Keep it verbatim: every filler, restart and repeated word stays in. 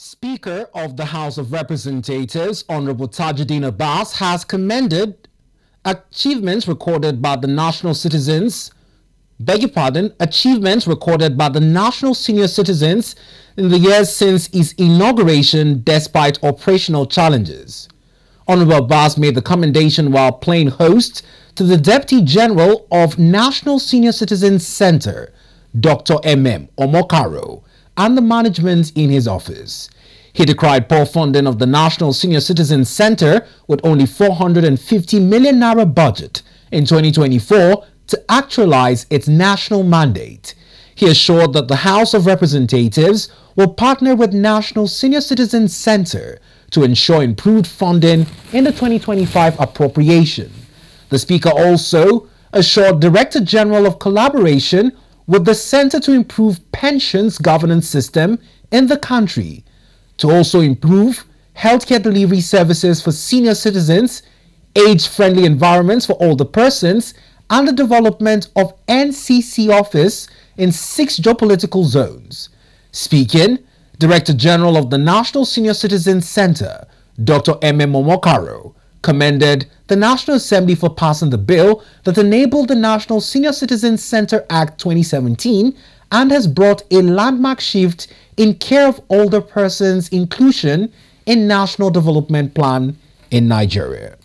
Speaker of the House of Representatives, Honorable Tajuddin Abbas, has commended achievements recorded by the National Citizens, beg your pardon, achievements recorded by the National Senior Citizens in the years since its inauguration despite operational challenges. Honorable Abbas made the commendation while playing host to the Deputy General of National Senior Citizens Centre, Doctor M M Omokaro, and the management in his office. He decried poor funding of the National Senior Citizens Centre with only four hundred fifty million naira budget in twenty twenty-four to actualize its national mandate. He assured that the House of Representatives will partner with National Senior Citizens Centre to ensure improved funding in the twenty twenty-five appropriation. The Speaker also assured Director General of collaboration with the Centre to improve pensions governance system in the country, to also improve healthcare delivery services for senior citizens, age-friendly environments for older persons, and the development of N C C office in six geopolitical zones. Speaking, Director General of the National Senior Citizens Centre, Doctor M M Omokaro, commended the National Assembly for passing the bill that enabled the National Senior Citizens Centre Act twenty seventeen and has brought a landmark shift in care of older persons inclusion in National Development Plan in Nigeria.